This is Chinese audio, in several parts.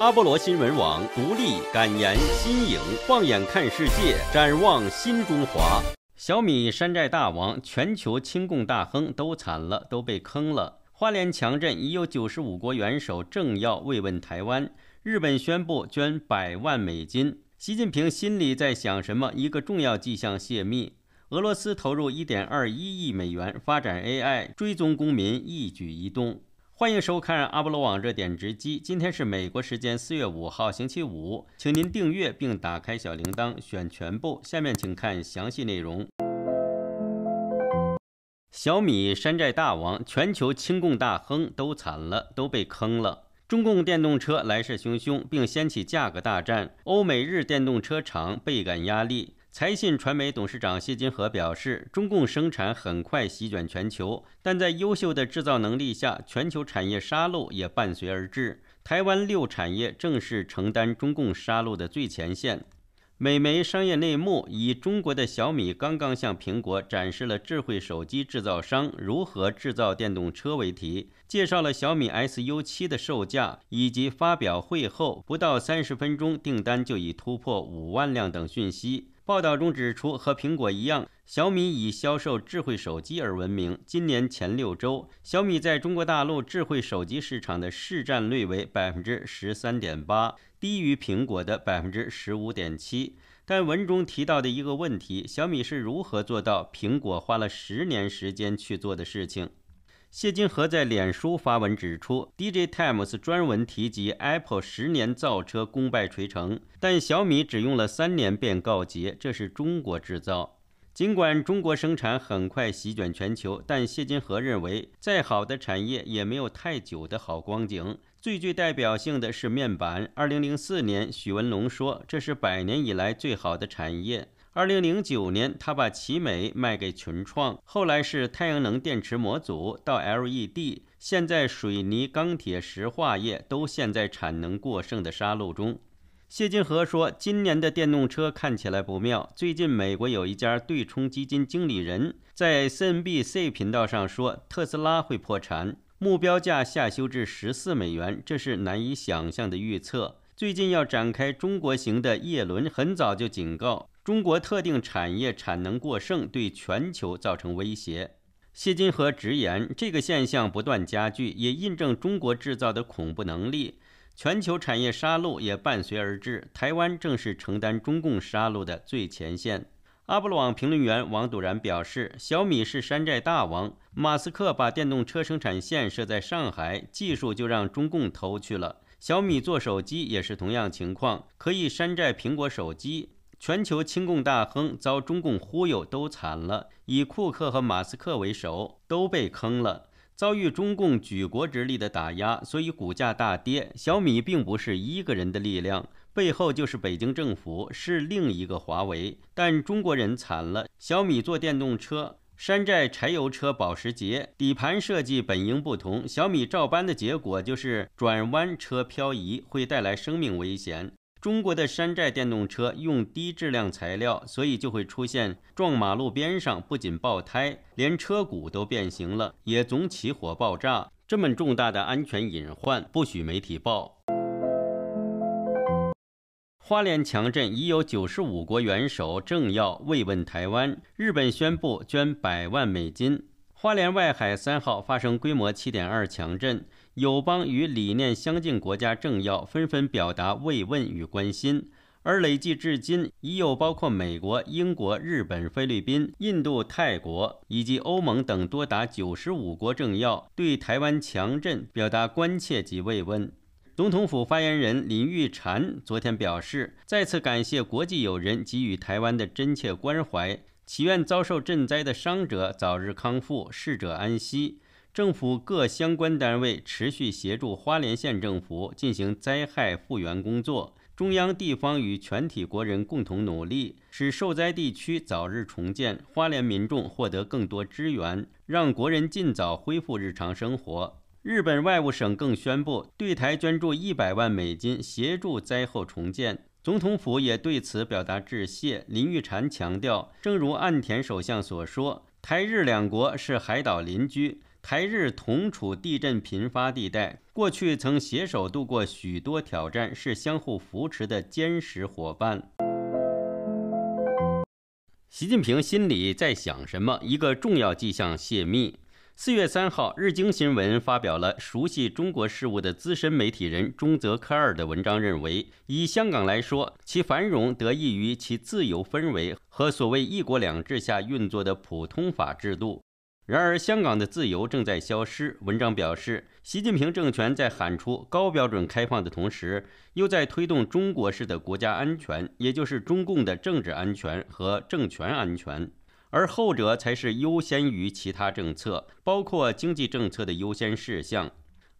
阿波罗新闻网独立、敢言、新颖，放眼看世界，展望新中华。小米、山寨大王、全球亲共大亨都惨了，都被坑了。花莲强震已有95国元首政要慰问台湾。日本宣布捐100万美金。习近平心里在想什么？一个重要迹象泄密。俄罗斯投入 1.21 亿美元发展 AI， 追踪公民一举一动。欢迎收看阿波罗网热点直击。今天是美国时间4月5号星期五，请您订阅并打开小铃铛，选全部。下面请看详细内容。小米、山寨大王、全球亲共大亨都惨了，都被坑了。中共电动车来势汹汹，并掀起价格大战，欧美日电动车厂倍感压力。财信传媒董事长谢金河表示，中共生产很快席卷全球，但在优秀的制造能力下，全球产业杀戮也伴随而至。台湾6产业正是承担中共杀戮的最前线。美媒商业内幕以中国的小米刚刚向苹果展示了智慧手机制造商如何制造电动车为题，介绍了小米 SU7 的售价，以及发表会后不到30分钟订单就已突破5万辆等讯息。报道中指出，和苹果一样，小米以销售智慧手机而闻名。今年前6周，小米在中国大陆智慧手机市场的市占率为 13.8%。低于苹果的 15.7%， 但文中提到的一个问题，小米是如何做到苹果花了10年时间去做的事情。谢金河在脸书发文指出， DJ Times 专文提及 Apple 10年造车功败垂成，但小米只用了3年便告捷，这是中国制造。尽管中国生产很快席卷全球，但谢金河认为，再好的产业也没有太久的好光景。最具代表性的是面板。2004年，许文龙说这是100年以来最好的产业。2009年，他把奇美卖给群创，后来是太阳能电池模组，到 LED， 现在水泥、钢铁、石化业都陷在产能过剩的杀戮中。谢金河说，今年的电动车看起来不妙。最近美国有一家对冲基金经理人在 CNBC 频道上说，特斯拉会破产，目标价下修至14美元，这是难以想象的预测。最近要展开中国行的耶伦很早就警告，中国特定产业产能过剩对全球造成威胁。谢金河直言，这个现象不断加剧，也印证中国制造的恐怖能力。全球产业杀戮也伴随而至，台湾正是承担中共杀戮的最前线。阿波罗网评论员王笃然表示，小米是山寨大王，马斯克把电动车生产线设在上海，技术就让中共偷去了。小米做手机也是同样情况，可以山寨苹果手机。全球亲共大亨遭中共忽悠都惨了，以库克和马斯克为首，都被坑了。遭遇中共举国之力的打压，所以股价大跌。小米并不是一个人的力量，背后就是北京政府，是另一个华为。但中国人惨了，小米做电动车，山寨柴油车保时捷，底盘设计本应不同，小米照搬的结果就是转弯车漂移，会带来生命危险。中国的山寨电动车用低质量材料，所以就会出现撞马路边上不仅爆胎，连车骨都变形了，也总起火爆炸。这么重大的安全隐患，不许媒体报。花莲强震已有95国元首政要慰问台湾。日本宣布捐100万美金。花莲外海3号发生规模 7.2 强震，友邦与理念相近国家政要纷纷表达慰问与关心，而累计至今已有包括美国、英国、日本、菲律宾、印度、泰国以及欧盟等多达95国政要对台湾强震表达关切及慰问。总统府发言人林玉婵昨天表示，再次感谢国际友人给予台湾的真切关怀，祈愿遭受震灾的伤者早日康复，逝者安息。政府各相关单位持续协助花莲县政府进行灾害复原工作，中央、地方与全体国人共同努力，使受灾地区早日重建，花莲民众获得更多支援，让国人尽早恢复日常生活。日本外务省更宣布对台捐助100万美金，协助灾后重建。总统府也对此表达致谢。林玉婵强调，正如岸田首相所说，台日两国是海岛邻居，台日同处地震频发地带，过去曾携手度过许多挑战，是相互扶持的坚实伙伴。习近平心里在想什么？一个重要迹象泄密。4月3号，日经新闻发表了熟悉中国事务的资深媒体人中泽科二的文章，认为以香港来说，其繁荣得益于其自由氛围和所谓一国两制下运作的普通法制度。然而，香港的自由正在消失。文章表示，习近平政权在喊出高标准开放的同时，又在推动中国式的国家安全，也就是中共的政治安全和政权安全，而后者才是优先于其他政策，包括经济政策的优先事项。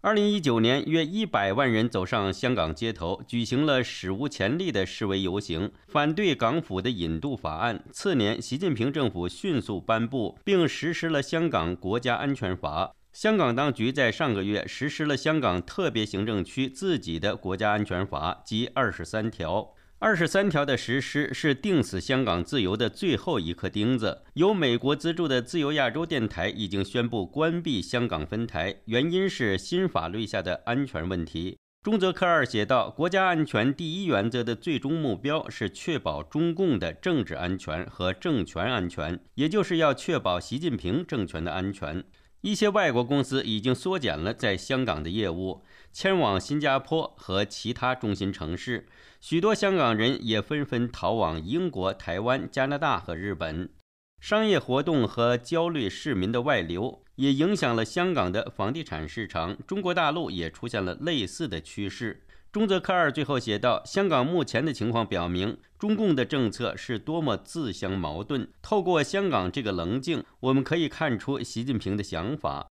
2019年，约100万人走上香港街头，举行了史无前例的示威游行，反对港府的引渡法案。次年，习近平政府迅速颁布并实施了《香港国家安全法》。香港当局在上个月实施了香港特别行政区自己的国家安全法及23条。23条的实施是钉死香港自由的最后一颗钉子。由美国资助的自由亚洲电台已经宣布关闭香港分台，原因是新法律下的安全问题。中泽科二写道，国家安全第一原则的最终目标是确保中共的政治安全和政权安全，也就是要确保习近平政权的安全。一些外国公司已经缩减了在香港的业务，迁往新加坡和其他中心城市。许多香港人也纷纷逃往英国、台湾、加拿大和日本。商业活动和焦虑市民的外流也影响了香港的房地产市场。中国大陆也出现了类似的趋势。中泽科二最后写道，香港目前的情况表明，中共的政策是多么自相矛盾。透过香港这个棱镜，我们可以看出习近平的想法。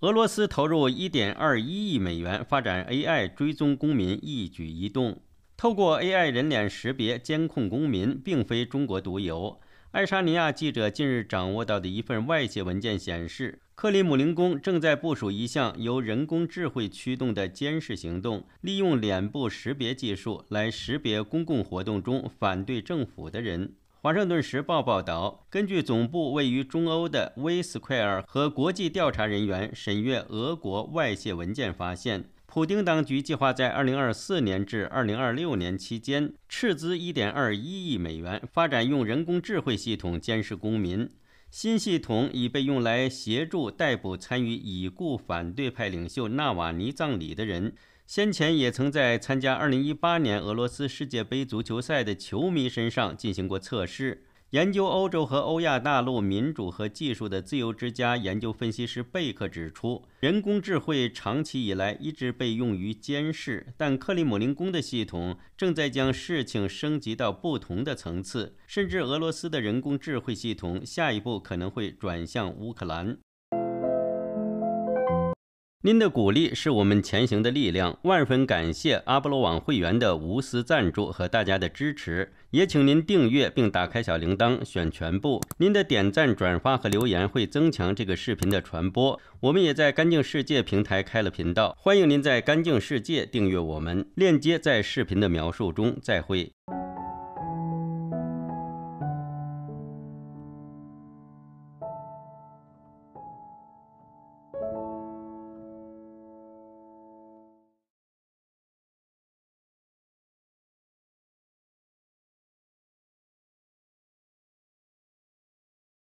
俄罗斯投入 1.21 亿美元发展 AI， 追踪公民一举一动。透过 AI 人脸识别监控公民，并非中国独有。爱沙尼亚记者近日掌握到的一份外泄文件显示，克里姆林宫正在部署一项由人工智慧驱动的监视行动，利用脸部识别技术来识别公共活动中反对政府的人。华盛顿时报报道，根据总部位于中欧的 V-Square 和国际调查人员审阅俄国外泄文件发现，普丁当局计划在2024年至2026年期间斥资 1.21 亿美元发展用人工智慧系统监视公民。新系统已被用来协助逮捕参与已故反对派领袖纳瓦尼葬礼的人。先前也曾在参加2018年俄罗斯世界杯足球赛的球迷身上进行过测试。研究欧洲和欧亚大陆民主和技术的自由之家研究分析师贝克指出，人工智慧长期以来一直被用于监视，但克里姆林宫的系统正在将事情升级到不同的层次，甚至俄罗斯的人工智慧系统下一步可能会转向乌克兰。您的鼓励是我们前行的力量，万分感谢阿波罗网会员的无私赞助和大家的支持，也请您订阅并打开小铃铛选全部。您的点赞、转发和留言会增强这个视频的传播。我们也在干净世界平台开了频道，欢迎您在干净世界订阅我们，链接在视频的描述中。再会。